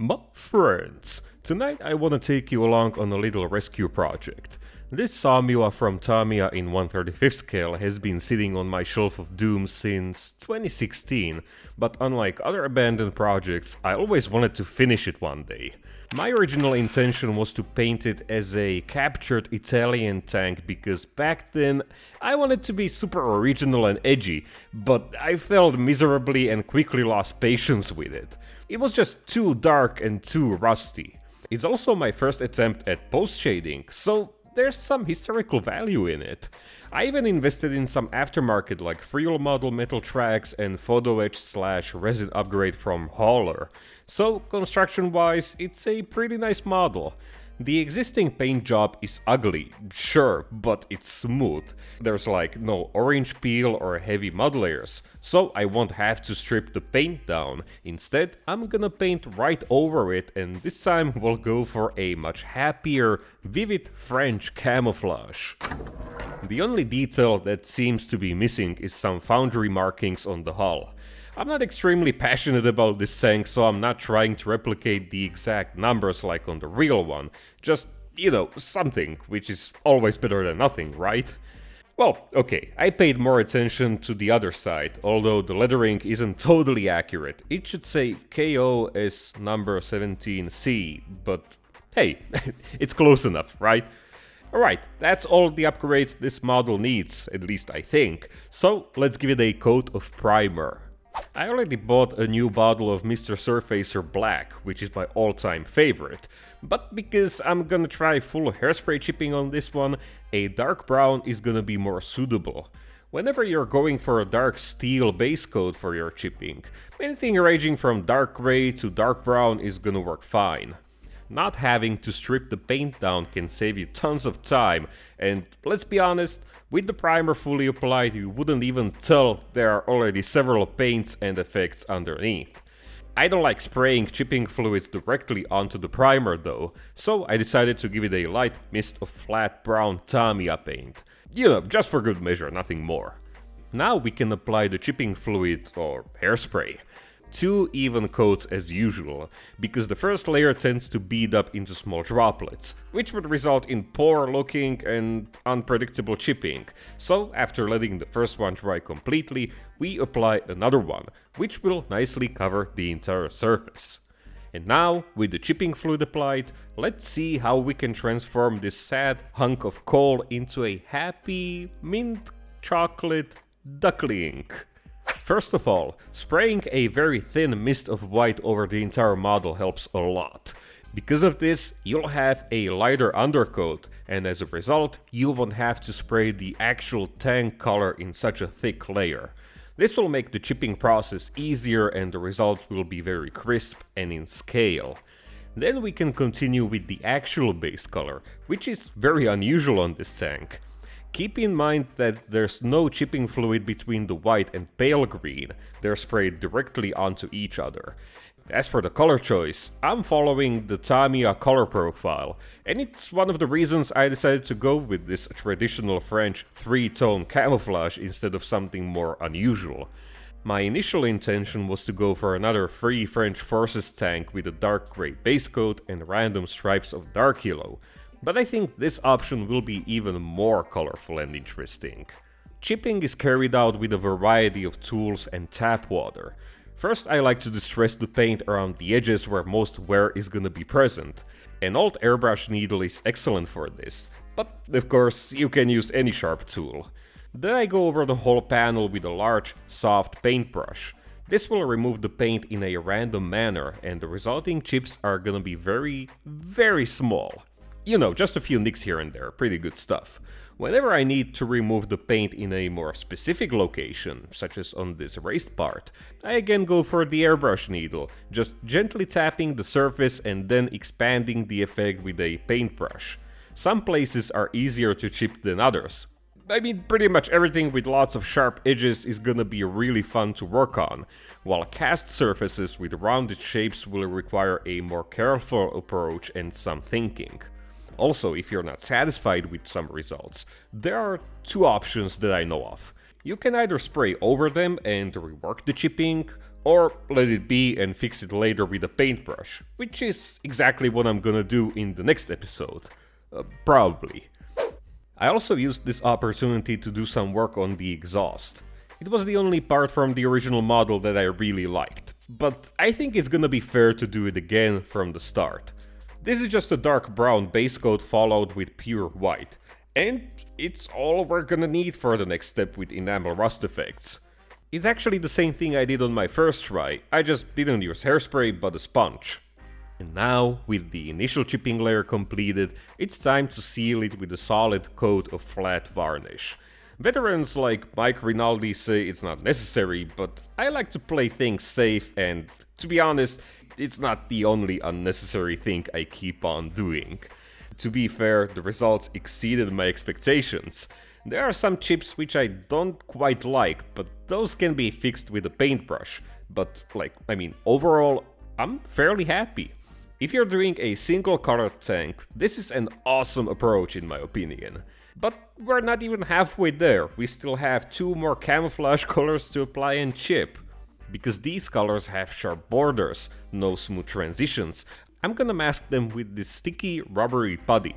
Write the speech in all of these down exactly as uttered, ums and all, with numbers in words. My friends, tonight I wanna take you along on a little rescue project. This Somua from Tamiya in one thirty-fifth scale has been sitting on my shelf of doom since twenty sixteen, but unlike other abandoned projects, I always wanted to finish it one day. My original intention was to paint it as a captured Italian tank because back then I wanted to be super original and edgy, but I failed miserably and quickly lost patience with it. It was just too dark and too rusty. It's also my first attempt at post-shading, so there's some historical value in it. I even invested in some aftermarket like Friul model metal tracks and photo etch slash resin upgrade from Hauler. So construction wise, it's a pretty nice model. The existing paint job is ugly, sure, but it's smooth. There's like no orange peel or heavy mud layers, so I won't have to strip the paint down. Instead, I'm gonna paint right over it, and this time we'll go for a much happier, vivid French camouflage. The only detail that seems to be missing is some foundry markings on the hull. I'm not extremely passionate about this tank, so I'm not trying to replicate the exact numbers like on the real one. Just, you know, something, which is always better than nothing, right? Well, okay, I paid more attention to the other side, although the lettering isn't totally accurate. It should say K O S number seventeen C, but hey, it's close enough, right? Alright, that's all the upgrades this model needs, at least I think, so let's give it a coat of primer. I already bought a new bottle of Mister Surfacer Black, which is my all-time favorite, but because I'm gonna try full hairspray chipping on this one, a dark brown is gonna be more suitable. Whenever you're going for a dark steel base coat for your chipping, anything ranging from dark grey to dark brown is gonna work fine. Not having to strip the paint down can save you tons of time, and let's be honest, with the primer fully applied, you wouldn't even tell there are already several paints and effects underneath. I don't like spraying chipping fluid directly onto the primer though, so I decided to give it a light mist of flat brown Tamiya paint. You know, just for good measure, nothing more. Now we can apply the chipping fluid or hairspray. Two even coats as usual, because the first layer tends to bead up into small droplets, which would result in poor looking and unpredictable chipping. So after letting the first one dry completely, we apply another one, which will nicely cover the entire surface. And now, with the chipping fluid applied, let's see how we can transform this sad hunk of coal into a happy mint chocolate duckling. First of all, spraying a very thin mist of white over the entire model helps a lot. Because of this, you'll have a lighter undercoat, and as a result, you won't have to spray the actual tank color in such a thick layer. This will make the chipping process easier and the results will be very crisp and in scale. Then we can continue with the actual base color, which is very unusual on this tank. Keep in mind that there's no chipping fluid between the white and pale green, they're sprayed directly onto each other. As for the color choice, I'm following the Tamiya color profile, and it's one of the reasons I decided to go with this traditional French three-tone camouflage instead of something more unusual. My initial intention was to go for another Free French Forces tank with a dark grey base coat and random stripes of dark yellow. But I think this option will be even more colorful and interesting. Chipping is carried out with a variety of tools and tap water. First, I like to distress the paint around the edges where most wear is gonna be present. An old airbrush needle is excellent for this, but of course you can use any sharp tool. Then I go over the whole panel with a large, soft paintbrush. This will remove the paint in a random manner, and the resulting chips are gonna be very, very small. You know, just a few nicks here and there, pretty good stuff. Whenever I need to remove the paint in a more specific location, such as on this raised part, I again go for the airbrush needle, just gently tapping the surface and then expanding the effect with a paintbrush. Some places are easier to chip than others. I mean, pretty much everything with lots of sharp edges is gonna be really fun to work on, while cast surfaces with rounded shapes will require a more careful approach and some thinking. Also, if you're not satisfied with some results, there are two options that I know of. You can either spray over them and rework the chipping, or let it be and fix it later with a paintbrush, which is exactly what I'm gonna do in the next episode, uh, probably. I also used this opportunity to do some work on the exhaust. It was the only part from the original model that I really liked, but I think it's gonna be fair to do it again from the start. This is just a dark brown base coat followed with pure white, and it's all we're gonna need for the next step with enamel rust effects. It's actually the same thing I did on my first try, I just didn't use hairspray but a sponge. And now, with the initial chipping layer completed, it's time to seal it with a solid coat of flat varnish. Veterans like Mike Rinaldi say it's not necessary, but I like to play things safe and, to be honest, it's not the only unnecessary thing I keep on doing. To be fair, the results exceeded my expectations. There are some chips which I don't quite like, but those can be fixed with a paintbrush. But, like, I mean, overall, I'm fairly happy. If you're doing a single colored tank, this is an awesome approach in my opinion. But we're not even halfway there, we still have two more camouflage colors to apply and chip. Because these colors have sharp borders, no smooth transitions, I'm gonna mask them with this sticky rubbery putty.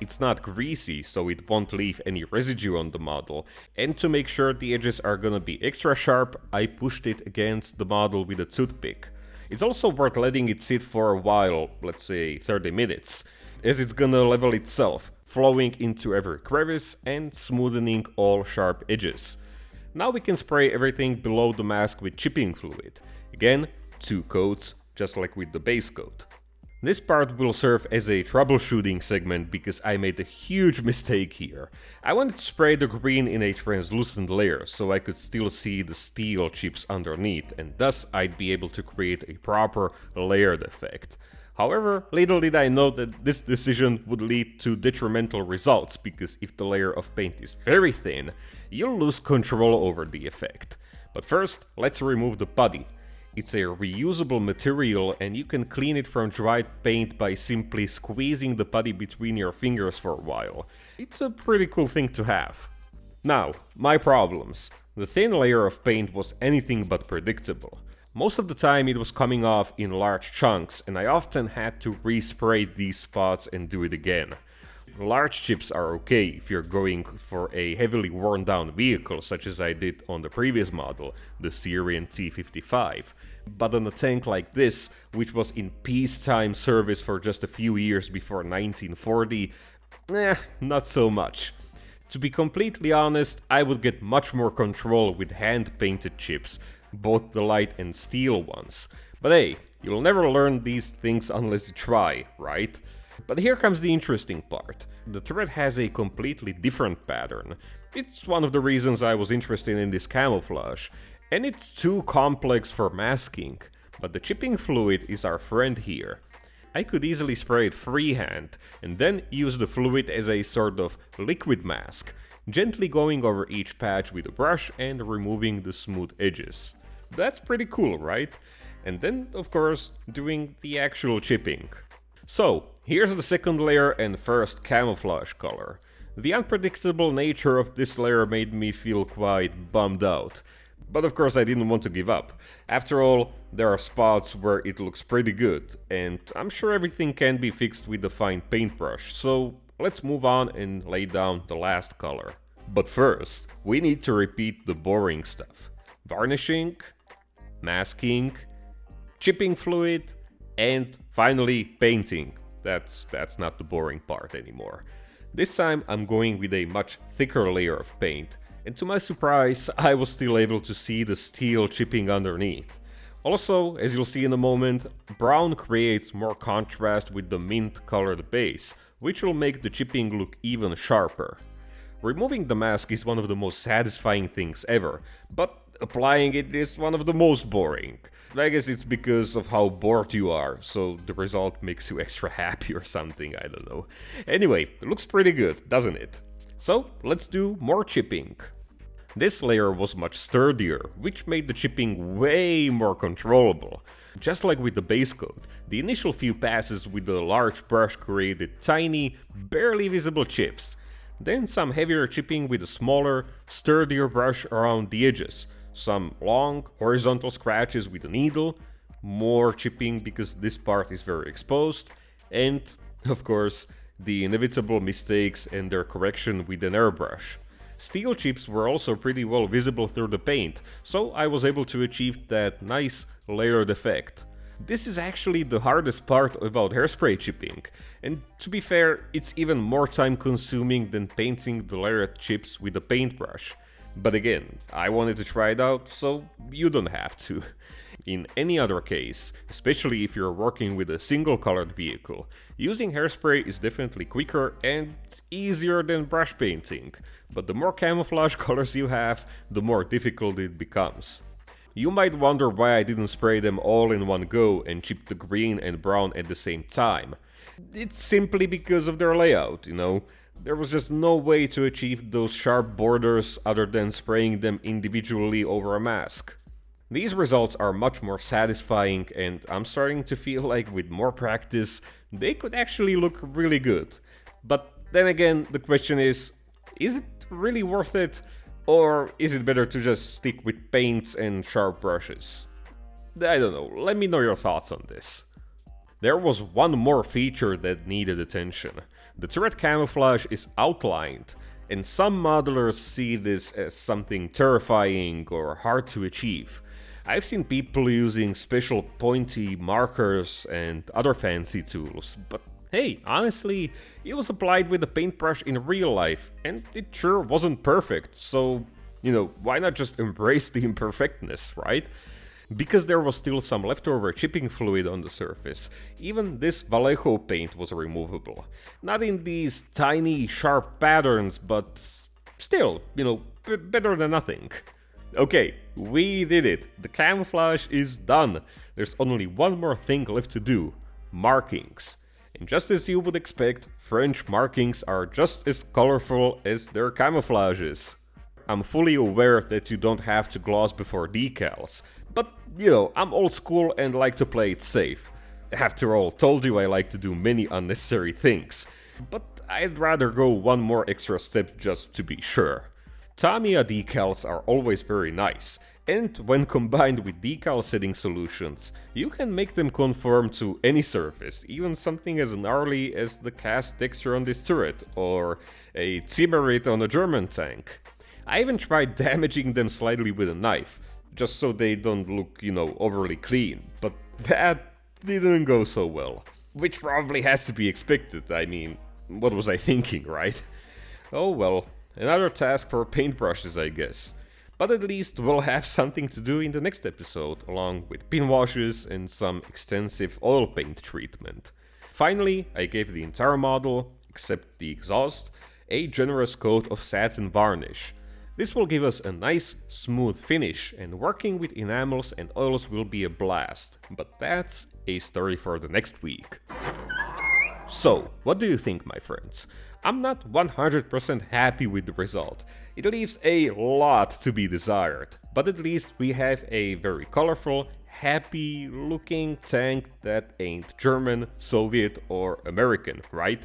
It's not greasy, so it won't leave any residue on the model, and to make sure the edges are gonna be extra sharp, I pushed it against the model with a toothpick. It's also worth letting it sit for a while, let's say thirty minutes, as it's gonna level itself, flowing into every crevice and smoothening all sharp edges. Now we can spray everything below the mask with chipping fluid. Again, two coats, just like with the base coat. This part will serve as a troubleshooting segment because I made a huge mistake here. I wanted to spray the green in a translucent layer so I could still see the steel chips underneath, and thus I'd be able to create a proper layered effect. However, little did I know that this decision would lead to detrimental results, because if the layer of paint is very thin, you'll lose control over the effect. But first, let's remove the putty. It's a reusable material and you can clean it from dried paint by simply squeezing the putty between your fingers for a while. It's a pretty cool thing to have. Now, my problems. The thin layer of paint was anything but predictable. Most of the time it was coming off in large chunks and I often had to respray these spots and do it again. Large chips are okay if you're going for a heavily worn down vehicle, such as I did on the previous model, the Syrian T fifty-five. But on a tank like this, which was in peacetime service for just a few years before nineteen forty, eh, not so much. To be completely honest, I would get much more control with hand-painted chips, both the light and steel ones. But hey, you'll never learn these things unless you try, right? But here comes the interesting part. The turret has a completely different pattern. It's one of the reasons I was interested in this camouflage, and it's too complex for masking. But the chipping fluid is our friend here. I could easily spray it freehand, and then use the fluid as a sort of liquid mask, gently going over each patch with a brush and removing the smooth edges. That's pretty cool, right? And then, of course, doing the actual chipping. So, here's the second layer and first camouflage color. The unpredictable nature of this layer made me feel quite bummed out. But of course I didn't want to give up. After all, there are spots where it looks pretty good, and I'm sure everything can be fixed with a fine paintbrush, so let's move on and lay down the last color. But first, we need to repeat the boring stuff. Varnishing, masking, chipping fluid, and finally painting. That's, that's not the boring part anymore. This time I'm going with a much thicker layer of paint, and to my surprise I was still able to see the steel chipping underneath. Also, as you'll see in a moment, brown creates more contrast with the mint colored base, which will make the chipping look even sharper. Removing the mask is one of the most satisfying things ever, but applying it is one of the most boring. I guess it's because of how bored you are, so the result makes you extra happy or something, I don't know. Anyway, it looks pretty good, doesn't it? So, let's do more chipping. This layer was much sturdier, which made the chipping way more controllable. Just like with the base coat, the initial few passes with the large brush created tiny, barely visible chips. then some heavier chipping with a smaller, sturdier brush around the edges, some long, horizontal scratches with a needle, more chipping because this part is very exposed, and, of course, the inevitable mistakes and their correction with an airbrush. Steel chips were also pretty well visible through the paint, so I was able to achieve that nice layered effect. This is actually the hardest part about hairspray chipping, and to be fair, it's even more time consuming than painting the layered chips with a paintbrush. But again, I wanted to try it out, so you don't have to. In any other case, especially if you're working with a single-colored vehicle, using hairspray is definitely quicker and easier than brush painting, but the more camouflage colors you have, the more difficult it becomes. You might wonder why I didn't spray them all in one go and chip the green and brown at the same time. It's simply because of their layout, you know. There was just no way to achieve those sharp borders other than spraying them individually over a mask. These results are much more satisfying, and I'm starting to feel like with more practice, they could actually look really good. But then again, the question is, is it really worth it? Or is it better to just stick with paints and sharp brushes? I don't know, let me know your thoughts on this. There was one more feature that needed attention. The turret camouflage is outlined, and some modelers see this as something terrifying or hard to achieve. I've seen people using special pointy markers and other fancy tools, but hey, honestly, it was applied with a paintbrush in real life, and it sure wasn't perfect, so, you know, why not just embrace the imperfectness, right? Because there was still some leftover chipping fluid on the surface, even this Vallejo paint was removable. Not in these tiny, sharp patterns, but still, you know, b- better than nothing. Okay, we did it. The camouflage is done. There's only one more thing left to do. Markings. And just as you would expect, French markings are just as colorful as their camouflages. I'm fully aware that you don't have to gloss before decals, but, you know, I'm old school and like to play it safe. After all, told you I like to do many unnecessary things, but I'd rather go one more extra step just to be sure. Tamiya decals are always very nice, and when combined with decal setting solutions, you can make them conform to any surface, even something as gnarly as the cast texture on this turret, or a Zimmerit on a German tank. I even tried damaging them slightly with a knife, just so they don't look, you know, overly clean, but that didn't go so well. Which probably has to be expected, I mean, what was I thinking, right? Oh well. Another task for paintbrushes, I guess. But at least we'll have something to do in the next episode, along with pin washes and some extensive oil paint treatment. Finally, I gave the entire model, except the exhaust, a generous coat of satin varnish. This will give us a nice, smooth finish, and working with enamels and oils will be a blast. But that's a story for the next week. So, what do you think, my friends? I'm not one hundred percent happy with the result. It leaves a lot to be desired, but at least we have a very colorful, happy looking tank that ain't German, Soviet or American, right?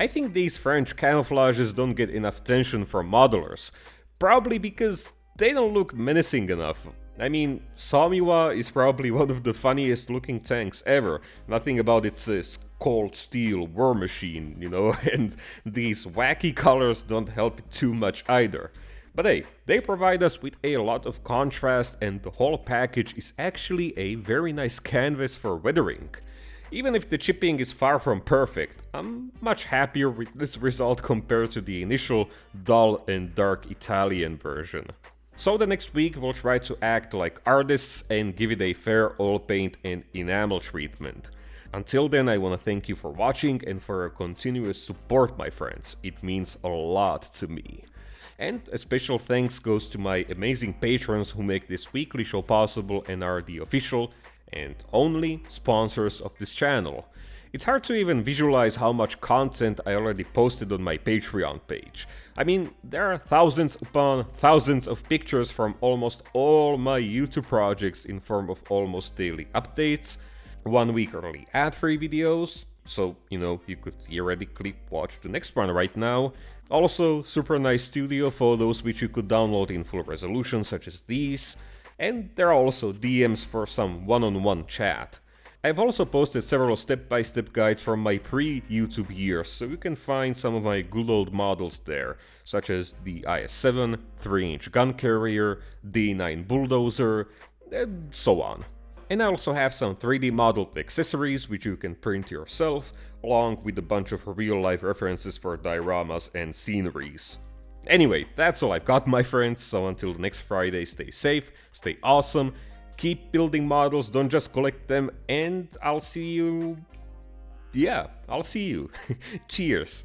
I think these French camouflages don't get enough attention from modelers, probably because they don't look menacing enough. I mean, Somua is probably one of the funniest looking tanks ever, nothing about it says cold steel war machine, you know, and these wacky colors don't help it too much either. But hey, they provide us with a lot of contrast, and the whole package is actually a very nice canvas for weathering. Even if the chipping is far from perfect, I'm much happier with this result compared to the initial dull and dark Italian version. So the next week we'll try to act like artists and give it a fair oil paint and enamel treatment. Until then, I want to thank you for watching and for your continuous support, my friends. It means a lot to me. And a special thanks goes to my amazing patrons who make this weekly show possible and are the official and only sponsors of this channel. It's hard to even visualize how much content I already posted on my Patreon page. I mean, there are thousands upon thousands of pictures from almost all my YouTube projects in form of almost daily updates, one week early ad-free videos, So, you know, you could theoretically watch the next one right now. Also, super nice studio photos which you could download in full resolution, such as these. And there are also D Ms for some one-on-one chat. I've also posted several step-by-step guides from my pre-YouTube years, so you can find some of my good old models there, such as the I S seven, three inch gun carrier, D nine bulldozer, and so on. And I also have some three D modeled accessories which you can print yourself, along with a bunch of real-life references for dioramas and sceneries. Anyway, that's all I've got, my friends, so until next Friday, stay safe, stay awesome, keep building models, don't just collect them, and I'll see you... yeah, I'll see you. Cheers!